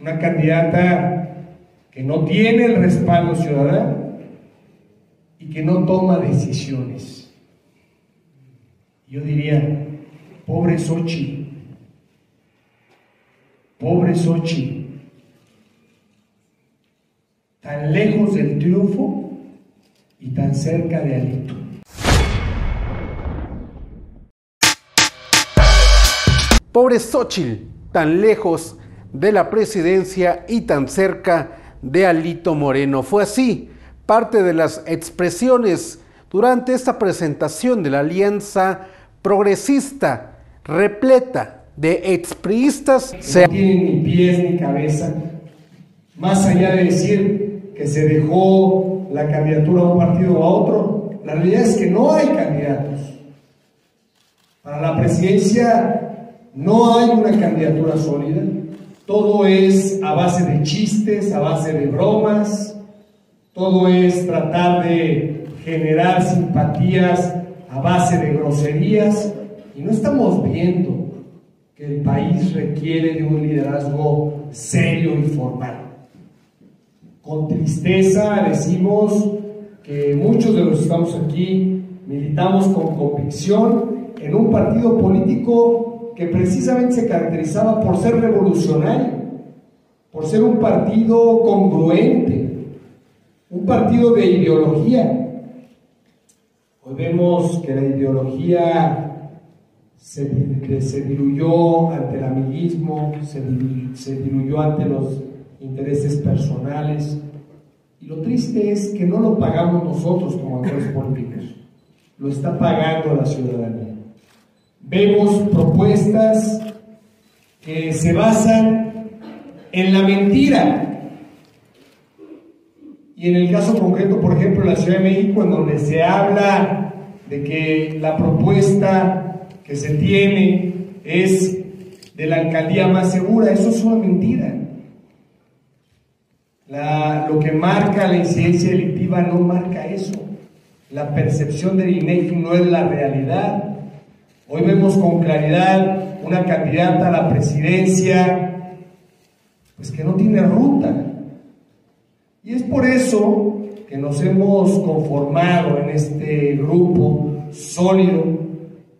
una candidata que no tiene el respaldo ciudadano y que no toma decisiones. Yo diría, pobre Xóchitl, pobre Xóchitl, tan lejos del triunfo y tan cerca de Alito. Pobre Xóchitl, tan lejos de la presidencia y tan cerca de Alito Moreno. Fue así parte de las expresiones durante esta presentación de la Alianza Progresista, repleta de expriistas. No tienen ni pies ni cabeza, más allá de decir que se dejó la candidatura a un partido o a otro. La realidad es que no hay candidatos. Para la presidencia no hay una candidatura sólida, todo es a base de chistes, a base de bromas, todo es tratar de generar simpatías a base de groserías, y no estamos viendo que el país requiere de un liderazgo serio y formal. Con tristeza decimos que muchos de los que estamos aquí militamos con convicción en un partido político que precisamente se caracterizaba por ser revolucionario, por ser un partido congruente, un partido de ideología. Hoy vemos que la ideología se diluyó ante el amiguismo, se diluyó ante los intereses personales, y lo triste es que no lo pagamos nosotros como actores políticos, lo está pagando la ciudadanía. Vemos propuestas que se basan en la mentira, y en el caso concreto, por ejemplo, en la Ciudad de México, en donde se habla de que la propuesta que se tiene es de la alcaldía más segura. Eso es una mentira. Lo que marca la incidencia delictiva no marca eso. La percepción del INEC no es la realidad. Hoy vemos con claridad una candidata a la presidencia pues que no tiene ruta, y es por eso que nos hemos conformado en este grupo sólido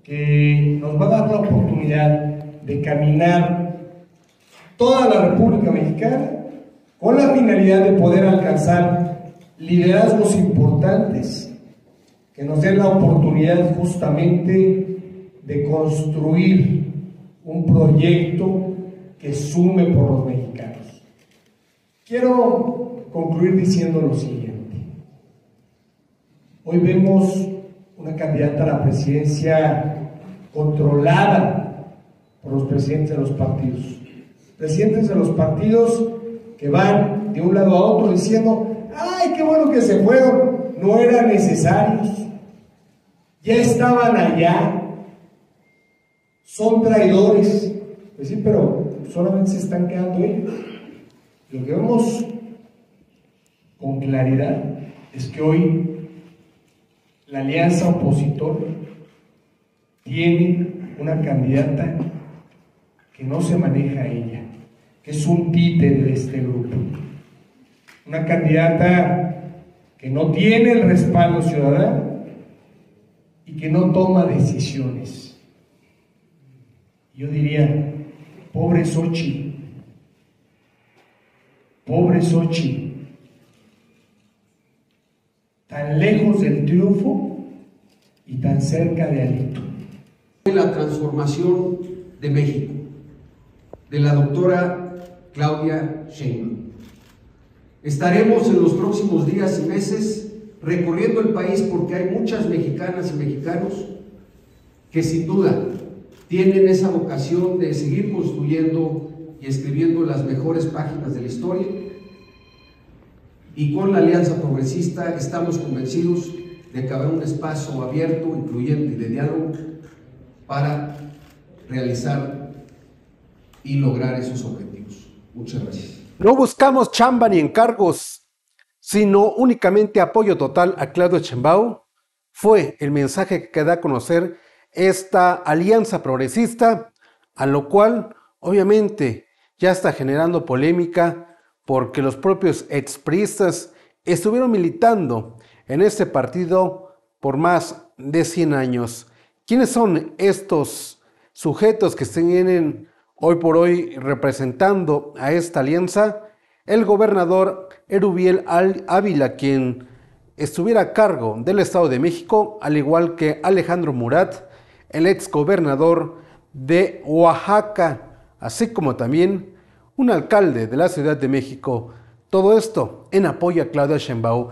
que nos va a dar la oportunidad de caminar toda la República Mexicana con la finalidad de poder alcanzar liderazgos importantes que nos den la oportunidad justamente de construir un proyecto que sume por los mexicanos. Quiero concluir diciendo lo siguiente. Hoy vemos una candidata a la presidencia controlada por los presidentes de los partidos. Presidentes de los partidos que van de un lado a otro diciendo, ¡ay, qué bueno que se fueron! No eran necesarios. Ya estaban allá. Son traidores. Pues sí, pero solamente se están quedando ellos. Lo que vemos con claridad es que hoy la alianza opositora tiene una candidata que no se maneja ella, que es un títere de este grupo. Una candidata que no tiene el respaldo ciudadano y que no toma decisiones. Yo diría, pobre Xóchitl, pobre Xóchitl, tan lejos del triunfo y tan cerca de Alito. La transformación de México, de la doctora Claudia Sheinbaum. Estaremos en los próximos días y meses recorriendo el país, porque hay muchas mexicanas y mexicanos que sin duda tienen esa vocación de seguir construyendo y escribiendo las mejores páginas de la historia, y con la Alianza Progresista estamos convencidos de que habrá un espacio abierto, incluyente y de diálogo para realizar y lograr esos objetivos. Muchas gracias. No buscamos chamba ni encargos, sino únicamente apoyo total a Claudia Sheinbaum, fue el mensaje que da a conocer esta alianza progresista, a lo cual obviamente ya está generando polémica porque los propios expriistas estuvieron militando en este partido por más de 100 años. ¿Quiénes son estos sujetos que se vienen hoy por hoy representando a esta alianza? El gobernador Erubiel Ávila, quien estuviera a cargo del Estado de México, al igual que Alejandro Murat, el ex gobernador de Oaxaca, así como también un alcalde de la Ciudad de México. Todo esto en apoyo a Claudia Sheinbaum.